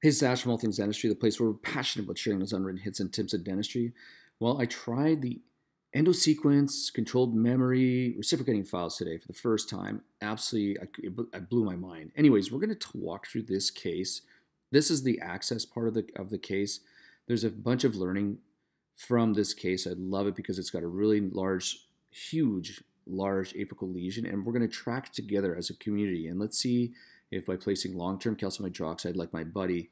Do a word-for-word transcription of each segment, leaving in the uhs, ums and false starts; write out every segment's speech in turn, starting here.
Hey Sash from All Things Dentistry, the place where we're passionate about sharing those unwritten hits and tips of dentistry. Well, I tried the endosequence, controlled memory, reciprocating files today for the first time. Absolutely, I, I blew my mind. Anyways, we're going to walk through this case. This is the access part of the, of the case. There's a bunch of learning from this case. I love it because it's got a really large, huge, large apical lesion, and we're going to track together as a community, and let's see if by placing long-term calcium hydroxide, like my buddy,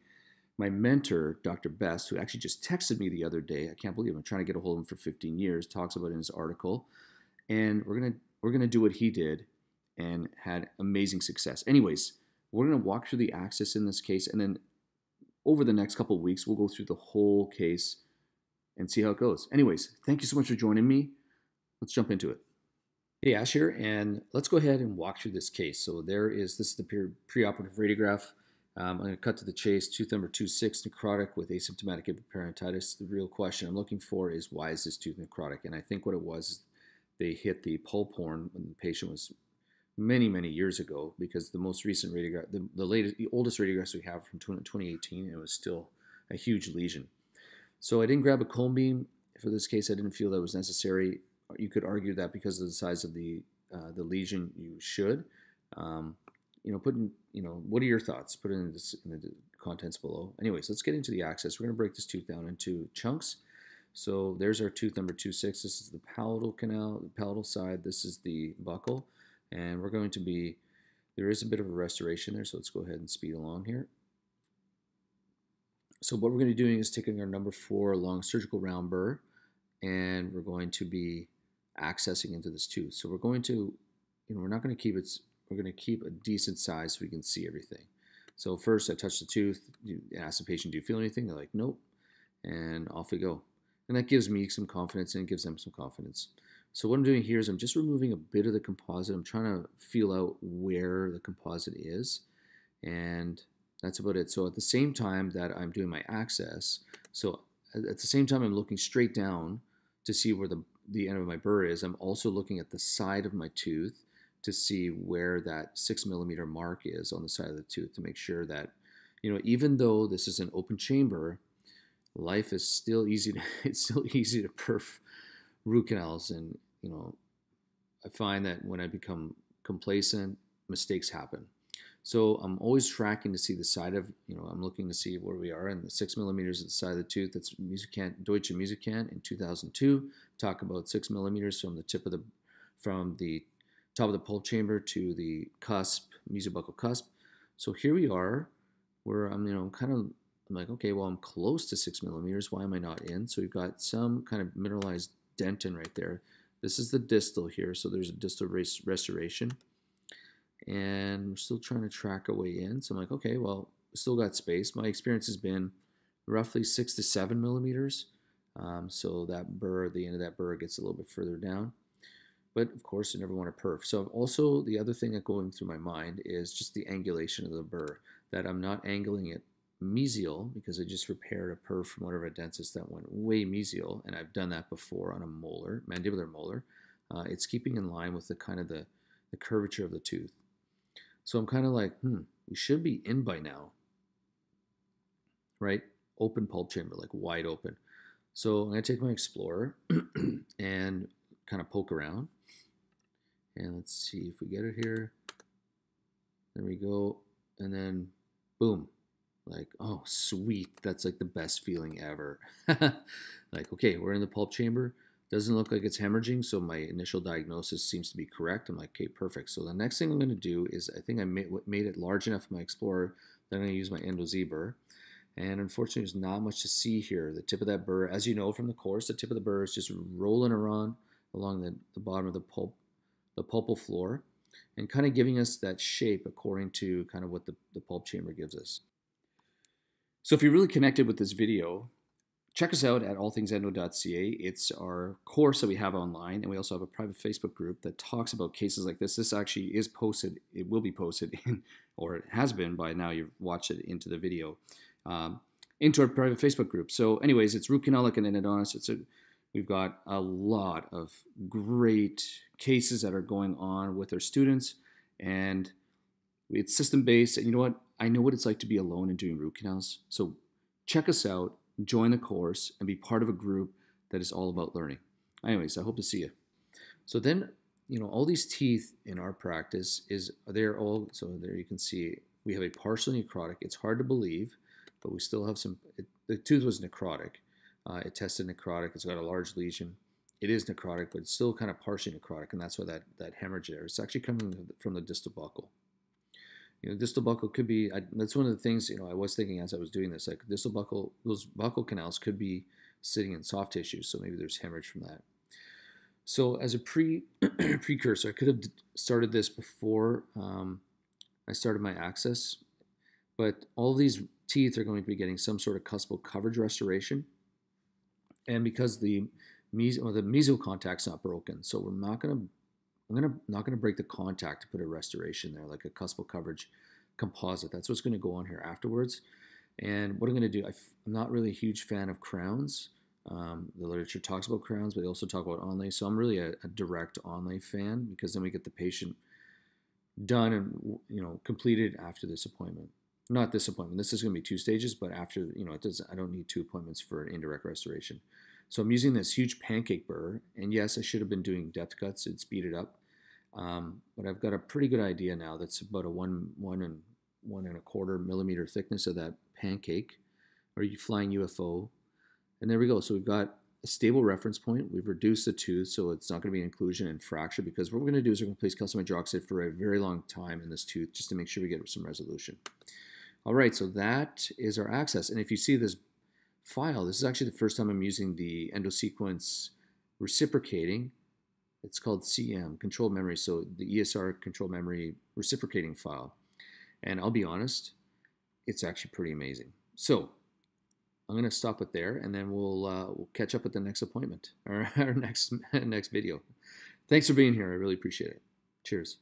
my mentor, Doctor Best, who actually just texted me the other day, I can't believe I'm trying to get a hold of him for fifteen years, talks about it in his article, and we're gonna we're gonna do what he did, and had amazing success. Anyways, we're gonna walk through the axis in this case, and then over the next couple of weeks, we'll go through the whole case and see how it goes. Anyways, thank you so much for joining me. Let's jump into it. Hey, Ash here, and let's go ahead and walk through this case. So there is, this is the pre preoperative radiograph. Um, I'm going to cut to the chase. Tooth number two six, necrotic with asymptomatic epiparentitis. The real question I'm looking for is, why is this tooth necrotic? And I think what it was, they hit the pulp horn when the patient was many, many years ago, because the most recent radiograph, the, the latest, the oldest radiographs we have from twenty eighteen, it was still a huge lesion. So I didn't grab a cone beam for this case. I didn't feel that was necessary. You could argue that because of the size of the uh, the lesion, you should. Um, you know, putting, you know, what are your thoughts? Put it in, this, in the contents below. Anyways, let's get into the access. We're going to break this tooth down into chunks. So there's our tooth number two six. This is the palatal canal, the palatal side. This is the buccal, and we're going to be. There is a bit of a restoration there, so let's go ahead and speed along here. So what we're going to be doing is taking our number four long surgical round burr, and we're going to be accessing into this tooth. So we're going to, you know, we're not going to keep it, we're going to keep a decent size so we can see everything. So first I touch the tooth, you ask the patient, do you feel anything? They're like, nope. And off we go. And that gives me some confidence, and it gives them some confidence. So what I'm doing here is I'm just removing a bit of the composite. I'm trying to feel out where the composite is. And that's about it. So at the same time that I'm doing my access, so at the same time I'm looking straight down to see where the the end of my burr is, I'm also looking at the side of my tooth to see where that six millimeter mark is on the side of the tooth, to make sure that, you know, even though this is an open chamber, life is still easy to, it's still easy to perf root canals. And, you know, I find that when I become complacent, mistakes happen. So I'm always tracking to see the side of, you know, I'm looking to see where we are, and the six millimeters at the side of the tooth. That's Musikant Deutsche Musikant in two thousand two. Talk about six millimeters from the tip of the, from the top of the pulp chamber to the cusp, musobuccal cusp. So here we are, where I'm, you know, I'm kind of, I'm like, okay, well, I'm close to six millimeters. Why am I not in? So we've got some kind of mineralized dentin right there. This is the distal here. So there's a distal restoration. And we're still trying to track our way in. So I'm like, okay, well, still got space. My experience has been roughly six to seven millimeters. Um, so that burr, the end of that burr gets a little bit further down. But of course, you never want to perf. So also the other thing that's going through my mind is just the angulation of the burr, that I'm not angling it mesial, because I just repaired a perf from one of our dentists that went way mesial. And I've done that before on a molar, mandibular molar. Uh, it's keeping in line with the kind of the, the curvature of the tooth. So I'm kind of like, hmm, we should be in by now, right? Open pulp chamber, like wide open. So I'm going to take my explorer and kind of poke around. And let's see if we get it here. There we go. And then boom. Like, oh, sweet. That's like the best feeling ever. Like, okay, we're in the pulp chamber. Doesn't look like it's hemorrhaging, so my initial diagnosis seems to be correct. I'm like, okay, perfect. So the next thing I'm going to do is, I think I made, made it large enough for my explorer that I'm going to use my endo-Z burr. And unfortunately, there's not much to see here. The tip of that burr, as you know from the course, the tip of the burr is just rolling around along the, the bottom of the pulp, the pulpal floor, and kind of giving us that shape according to kind of what the, the pulp chamber gives us. So if you're really connected with this video, check us out at all things endo dot c a. It's our course that we have online, and we also have a private Facebook group that talks about cases like this. This actually is posted, it will be posted, in, or it has been by now you've watched it into the video, um, into our private Facebook group. So anyways, it's Root Canal Like an Endodontist. It's a, we've got a lot of great cases that are going on with our students, and it's system-based, and you know what? I know what it's like to be alone and doing root canals. So check us out, join the course, and be part of a group that is all about learning. Anyways, I hope to see you. So then, you know, all these teeth in our practice is, they're all, so there you can see we have a partially necrotic. It's hard to believe, but we still have some, it, the tooth was necrotic. Uh, it tested necrotic, it's got a large lesion. It is necrotic, but it's still kind of partially necrotic, and that's why that, that hemorrhage there. It's actually coming from the, from the distal buckle. You know, distal buckle could be, I, that's one of the things, you know, I was thinking as I was doing this, like distal buckle, those buccal canals could be sitting in soft tissue, so maybe there's hemorrhage from that. So as a pre precursor, I could have started this before um, I started my access, but all these teeth are going to be getting some sort of cuspal coverage restoration, and because the meso, well, the meso contact's not broken, so we're not going to, I'm gonna not going to break the contact to put a restoration there, like a cuspal coverage composite. That's what's going to go on here afterwards. And what I'm going to do, I f I'm not really a huge fan of crowns. Um, the literature talks about crowns, but they also talk about onlay. So I'm really a, a direct onlay fan, because then we get the patient done and, you know, completed after this appointment. Not this appointment. This is going to be two stages, but after, you know, it doesn't, I don't need two appointments for an indirect restoration. So I'm using this huge pancake burr, and yes, I should have been doing depth cuts and speed it up, um, but I've got a pretty good idea now. That's about a one, one and one and a quarter millimeter thickness of that pancake, or flying U F O, and there we go. So we've got a stable reference point. We've reduced the tooth, so it's not going to be an inclusion and fracture, because what we're going to do is we're going to place calcium hydroxide for a very long time in this tooth just to make sure we get some resolution. All right, so that is our access, and if you see this file, this is actually the first time I'm using the endosequence reciprocating. It's called C M, controlled memory, so the E S R controlled memory reciprocating file. And I'll be honest, it's actually pretty amazing. So I'm going to stop it there, and then we'll uh, we'll catch up at the next appointment or our next next video. Thanks for being here. I really appreciate it. Cheers.